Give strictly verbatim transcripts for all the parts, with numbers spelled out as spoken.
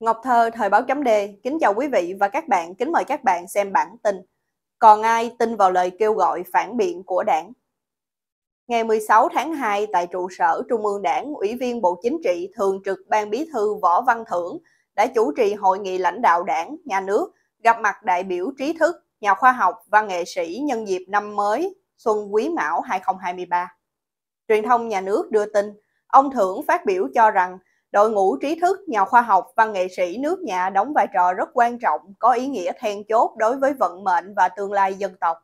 Ngọc Thơ, Thời báo chấm đê, kính chào quý vị và các bạn, kính mời các bạn xem bản tin. Còn ai tin vào lời kêu gọi phản biện của đảng? Ngày mười sáu tháng hai, tại trụ sở Trung ương Đảng, Ủy viên Bộ Chính trị, Thường trực Ban Bí thư Võ Văn Thưởng đã chủ trì hội nghị lãnh đạo đảng, nhà nước, gặp mặt đại biểu trí thức, nhà khoa học và nghệ sĩ nhân dịp năm mới, Xuân Quý Mão hai không hai ba. Truyền thông nhà nước đưa tin, ông Thưởng phát biểu cho rằng đội ngũ trí thức, nhà khoa học và nghệ sĩ nước nhà đóng vai trò rất quan trọng, có ý nghĩa then chốt đối với vận mệnh và tương lai dân tộc.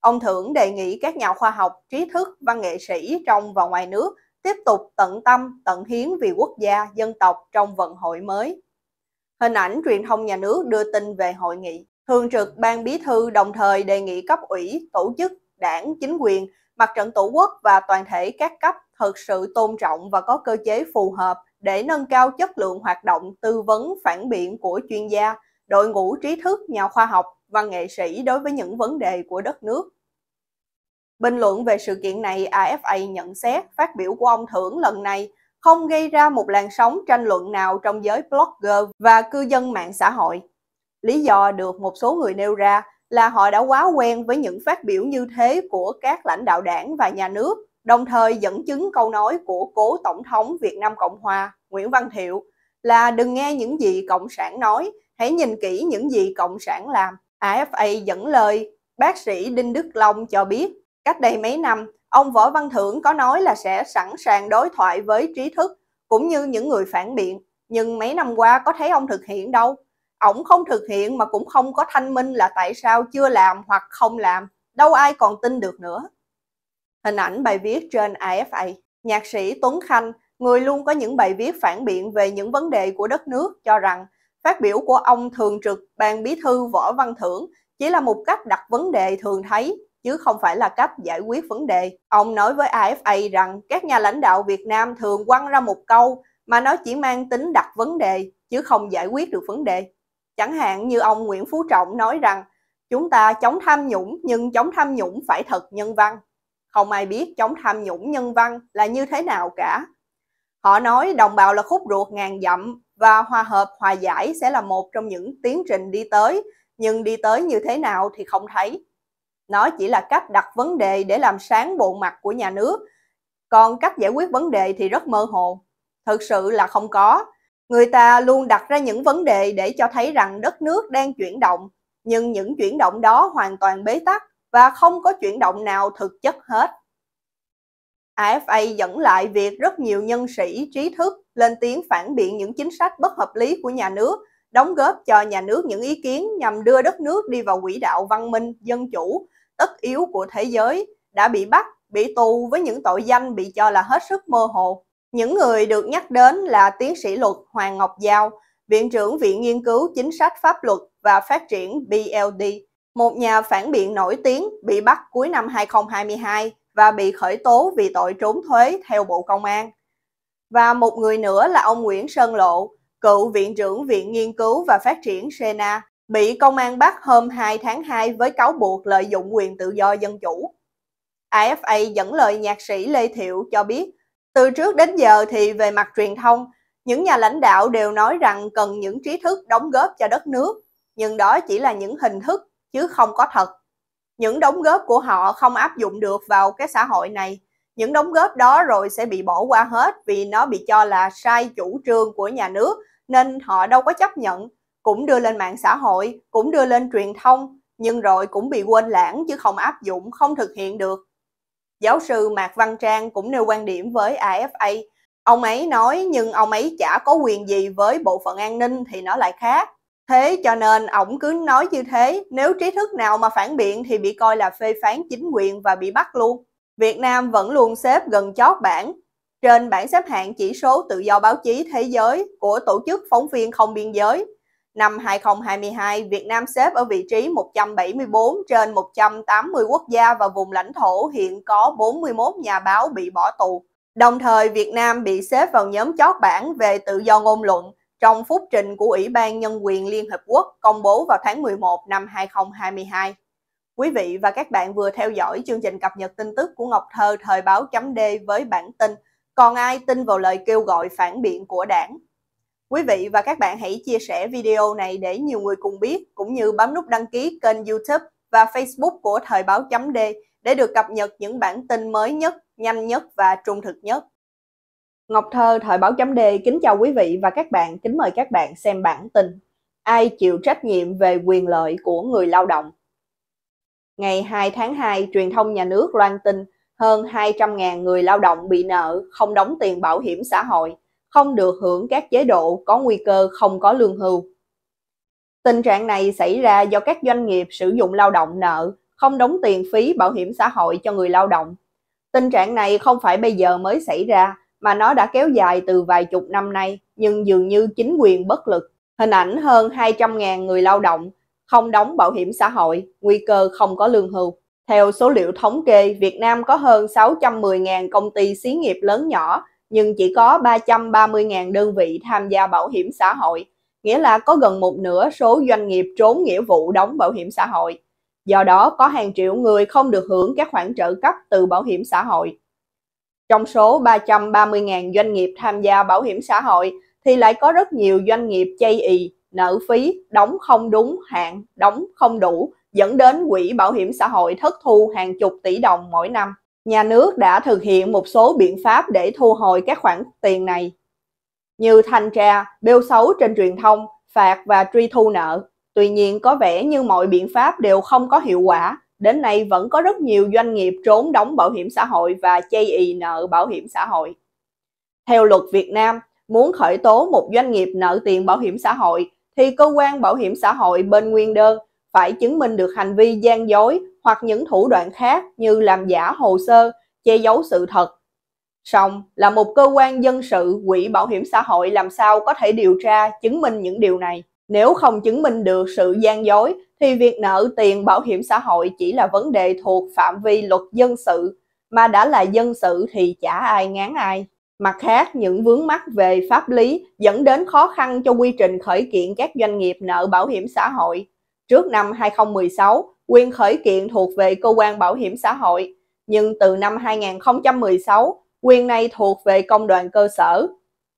Ông Thưởng đề nghị các nhà khoa học, trí thức, văn nghệ sĩ trong và ngoài nước tiếp tục tận tâm, tận hiến vì quốc gia, dân tộc trong vận hội mới. Hình ảnh truyền thông nhà nước đưa tin về hội nghị. Thường trực Ban Bí thư đồng thời đề nghị cấp ủy, tổ chức, đảng, chính quyền, mặt trận tổ quốc và toàn thể các cấp thực sự tôn trọng và có cơ chế phù hợp để nâng cao chất lượng hoạt động tư vấn phản biện của chuyên gia, đội ngũ trí thức, nhà khoa học, văn nghệ sĩ đối với những vấn đề của đất nước. Bình luận về sự kiện này, a ép a nhận xét phát biểu của ông Thưởng lần này không gây ra một làn sóng tranh luận nào trong giới blogger và cư dân mạng xã hội. Lý do được một số người nêu ra là họ đã quá quen với những phát biểu như thế của các lãnh đạo đảng và nhà nước, đồng thời dẫn chứng câu nói của cố Tổng thống Việt Nam Cộng Hòa Nguyễn Văn Thiệu là đừng nghe những gì Cộng sản nói, hãy nhìn kỹ những gì Cộng sản làm. a ép a dẫn lời bác sĩ Đinh Đức Long cho biết, cách đây mấy năm, ông Võ Văn Thưởng có nói là sẽ sẵn sàng đối thoại với trí thức cũng như những người phản biện, nhưng mấy năm qua có thấy ông thực hiện đâu. Ổng không thực hiện mà cũng không có thanh minh là tại sao chưa làm hoặc không làm, đâu ai còn tin được nữa. Hình ảnh bài viết trên a ép a, nhạc sĩ Tuấn Khanh, người luôn có những bài viết phản biện về những vấn đề của đất nước, cho rằng phát biểu của ông Thường trực Ban Bí thư Võ Văn Thưởng chỉ là một cách đặt vấn đề thường thấy, chứ không phải là cách giải quyết vấn đề. Ông nói với a ép a rằng các nhà lãnh đạo Việt Nam thường quăng ra một câu mà nó chỉ mang tính đặt vấn đề, chứ không giải quyết được vấn đề. Chẳng hạn như ông Nguyễn Phú Trọng nói rằng chúng ta chống tham nhũng nhưng chống tham nhũng phải thật nhân văn. Không ai biết chống tham nhũng nhân văn là như thế nào cả. Họ nói đồng bào là khúc ruột ngàn dặm và hòa hợp hòa giải sẽ là một trong những tiến trình đi tới, nhưng đi tới như thế nào thì không thấy. Nó chỉ là cách đặt vấn đề để làm sáng bộ mặt của nhà nước, còn cách giải quyết vấn đề thì rất mơ hồ. Thực sự là không có. Người ta luôn đặt ra những vấn đề để cho thấy rằng đất nước đang chuyển động, nhưng những chuyển động đó hoàn toàn bế tắc và không có chuyển động nào thực chất hết. a ép a dẫn lại việc rất nhiều nhân sĩ, trí thức lên tiếng phản biện những chính sách bất hợp lý của nhà nước, đóng góp cho nhà nước những ý kiến nhằm đưa đất nước đi vào quỹ đạo văn minh, dân chủ, tất yếu của thế giới, đã bị bắt, bị tù với những tội danh bị cho là hết sức mơ hồ. Những người được nhắc đến là tiến sĩ luật Hoàng Ngọc Giao, Viện trưởng Viện Nghiên cứu Chính sách Pháp luật và Phát triển B L D, một nhà phản biện nổi tiếng bị bắt cuối năm hai không hai hai và bị khởi tố vì tội trốn thuế theo Bộ Công an. Và một người nữa là ông Nguyễn Sơn Lộ, cựu Viện trưởng Viện Nghiên cứu và Phát triển Sena, bị công an bắt hôm hai tháng hai với cáo buộc lợi dụng quyền tự do dân chủ. a ép a dẫn lời nhạc sĩ Lê Thiệu cho biết, từ trước đến giờ thì về mặt truyền thông, những nhà lãnh đạo đều nói rằng cần những trí thức đóng góp cho đất nước, nhưng đó chỉ là những hình thức chứ không có thật. Những đóng góp của họ không áp dụng được vào cái xã hội này. Những đóng góp đó rồi sẽ bị bỏ qua hết vì nó bị cho là sai chủ trương của nhà nước, nên họ đâu có chấp nhận, cũng đưa lên mạng xã hội, cũng đưa lên truyền thông, nhưng rồi cũng bị quên lãng chứ không áp dụng, không thực hiện được. Giáo sư Mạc Văn Trang cũng nêu quan điểm với a ép a. Ông ấy nói nhưng ông ấy chả có quyền gì với bộ phận an ninh thì nó lại khác. Thế cho nên ổng cứ nói như thế, nếu trí thức nào mà phản biện thì bị coi là phê phán chính quyền và bị bắt luôn. Việt Nam vẫn luôn xếp gần chót bảng. Trên bảng xếp hạng chỉ số tự do báo chí thế giới của Tổ chức Phóng viên Không Biên giới, năm hai không hai hai, Việt Nam xếp ở vị trí một trăm bảy mươi tư trên một trăm tám mươi quốc gia và vùng lãnh thổ hiện có bốn mươi mốt nhà báo bị bỏ tù. Đồng thời, Việt Nam bị xếp vào nhóm chót bảng về tự do ngôn luận trong phúc trình của Ủy ban Nhân quyền Liên Hiệp Quốc công bố vào tháng mười một năm hai không hai hai. Quý vị và các bạn vừa theo dõi chương trình cập nhật tin tức của Ngọc Thơ Thời báo chấm đê với bản tin Còn ai tin vào lời kêu gọi phản biện của đảng. Quý vị và các bạn hãy chia sẻ video này để nhiều người cùng biết, cũng như bấm nút đăng ký kênh YouTube và Facebook của Thời báo chấm đê để được cập nhật những bản tin mới nhất, nhanh nhất và trung thực nhất. Ngọc Thơ, Thời báo chấm đê kính chào quý vị và các bạn, kính mời các bạn xem bản tin. Ai chịu trách nhiệm về quyền lợi của người lao động? Ngày hai tháng hai, truyền thông nhà nước loan tin hơn hai trăm nghìn người lao động bị nợ, không đóng tiền bảo hiểm xã hội, không được hưởng các chế độ, có nguy cơ không có lương hưu. Tình trạng này xảy ra do các doanh nghiệp sử dụng lao động nợ, không đóng tiền phí bảo hiểm xã hội cho người lao động. Tình trạng này không phải bây giờ mới xảy ra, mà nó đã kéo dài từ vài chục năm nay, nhưng dường như chính quyền bất lực. Hình ảnh hơn hai trăm nghìn người lao động không đóng bảo hiểm xã hội, nguy cơ không có lương hưu. Theo số liệu thống kê, Việt Nam có hơn sáu trăm mười nghìn công ty xí nghiệp lớn nhỏ, nhưng chỉ có ba trăm ba mươi nghìn đơn vị tham gia bảo hiểm xã hội, nghĩa là có gần một nửa số doanh nghiệp trốn nghĩa vụ đóng bảo hiểm xã hội. Do đó, có hàng triệu người không được hưởng các khoản trợ cấp từ bảo hiểm xã hội. Trong số ba trăm ba mươi nghìn doanh nghiệp tham gia bảo hiểm xã hội, thì lại có rất nhiều doanh nghiệp chây ì, nợ phí, đóng không đúng hạn, đóng không đủ, dẫn đến quỹ bảo hiểm xã hội thất thu hàng chục tỷ đồng mỗi năm. Nhà nước đã thực hiện một số biện pháp để thu hồi các khoản tiền này, như thanh tra, bêu xấu trên truyền thông, phạt và truy thu nợ. Tuy nhiên, có vẻ như mọi biện pháp đều không có hiệu quả. Đến nay vẫn có rất nhiều doanh nghiệp trốn đóng bảo hiểm xã hội và chây ì nợ bảo hiểm xã hội. Theo luật Việt Nam, muốn khởi tố một doanh nghiệp nợ tiền bảo hiểm xã hội thì cơ quan bảo hiểm xã hội bên nguyên đơn phải chứng minh được hành vi gian dối hoặc những thủ đoạn khác như làm giả hồ sơ, che giấu sự thật. Song là một cơ quan dân sự, quỹ bảo hiểm xã hội làm sao có thể điều tra, chứng minh những điều này. Nếu không chứng minh được sự gian dối thì việc nợ tiền bảo hiểm xã hội chỉ là vấn đề thuộc phạm vi luật dân sự, mà đã là dân sự thì chả ai ngán ai. Mặt khác, những vướng mắc về pháp lý dẫn đến khó khăn cho quy trình khởi kiện các doanh nghiệp nợ bảo hiểm xã hội. Trước năm hai không một sáu, quyền khởi kiện thuộc về cơ quan bảo hiểm xã hội, nhưng từ năm hai không một sáu, quyền này thuộc về công đoàn cơ sở.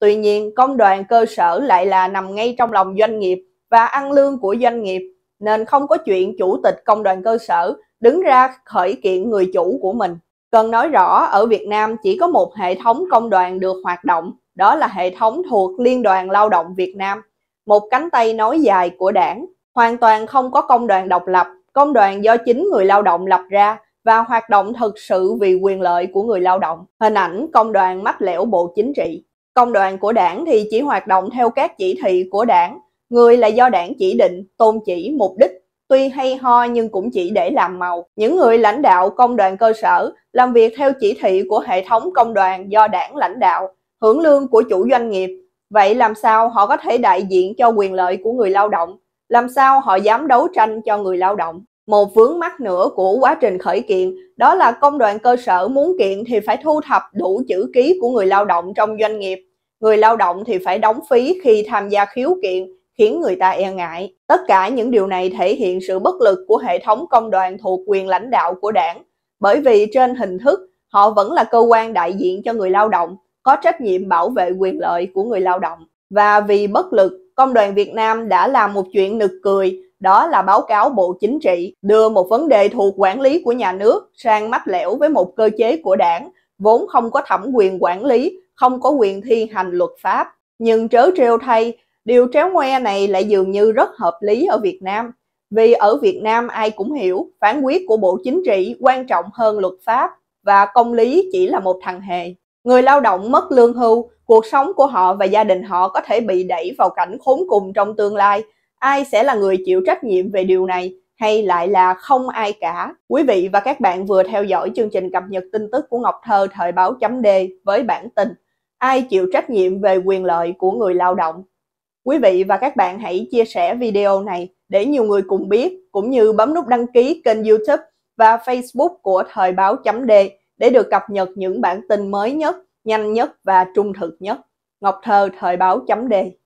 Tuy nhiên, công đoàn cơ sở lại là nằm ngay trong lòng doanh nghiệp và ăn lương của doanh nghiệp, nên không có chuyện chủ tịch công đoàn cơ sở đứng ra khởi kiện người chủ của mình. Cần nói rõ, ở Việt Nam chỉ có một hệ thống công đoàn được hoạt động, đó là hệ thống thuộc Liên đoàn Lao động Việt Nam, một cánh tay nối dài của Đảng. Hoàn toàn không có công đoàn độc lập, công đoàn do chính người lao động lập ra và hoạt động thực sự vì quyền lợi của người lao động. Hình ảnh công đoàn mách lẻo Bộ Chính trị. Công đoàn của Đảng thì chỉ hoạt động theo các chỉ thị của Đảng, người là do Đảng chỉ định, tôn chỉ, mục đích, tuy hay ho nhưng cũng chỉ để làm màu. Những người lãnh đạo công đoàn cơ sở làm việc theo chỉ thị của hệ thống công đoàn do Đảng lãnh đạo, hưởng lương của chủ doanh nghiệp. Vậy làm sao họ có thể đại diện cho quyền lợi của người lao động? Làm sao họ dám đấu tranh cho người lao động? Một vướng mắc nữa của quá trình khởi kiện đó là công đoàn cơ sở muốn kiện thì phải thu thập đủ chữ ký của người lao động trong doanh nghiệp. Người lao động thì phải đóng phí khi tham gia khiếu kiện, khiến người ta e ngại. Tất cả những điều này thể hiện sự bất lực của hệ thống công đoàn thuộc quyền lãnh đạo của Đảng, bởi vì trên hình thức họ vẫn là cơ quan đại diện cho người lao động, có trách nhiệm bảo vệ quyền lợi của người lao động. Và vì bất lực, công đoàn Việt Nam đã làm một chuyện nực cười, đó là báo cáo Bộ Chính trị đưa một vấn đề thuộc quản lý của nhà nước sang mách lẻo với một cơ chế của Đảng, vốn không có thẩm quyền quản lý, không có quyền thi hành luật pháp. Nhưng trớ trêu thay, điều tréo ngoe này lại dường như rất hợp lý ở Việt Nam. Vì ở Việt Nam ai cũng hiểu, phán quyết của Bộ Chính trị quan trọng hơn luật pháp và công lý chỉ là một thằng hề. Người lao động mất lương hưu, cuộc sống của họ và gia đình họ có thể bị đẩy vào cảnh khốn cùng trong tương lai. Ai sẽ là người chịu trách nhiệm về điều này, hay lại là không ai cả? Quý vị và các bạn vừa theo dõi chương trình cập nhật tin tức của Ngọc Thơ Thời báo chấm đê với bản tin Ai chịu trách nhiệm về quyền lợi của người lao động. Quý vị và các bạn hãy chia sẻ video này để nhiều người cùng biết, cũng như bấm nút đăng ký kênh YouTube và Facebook của Thời báo chấm đê để được cập nhật những bản tin mới nhất, nhanh nhất và trung thực nhất. Ngọc Thơ Thời báo chấm đê.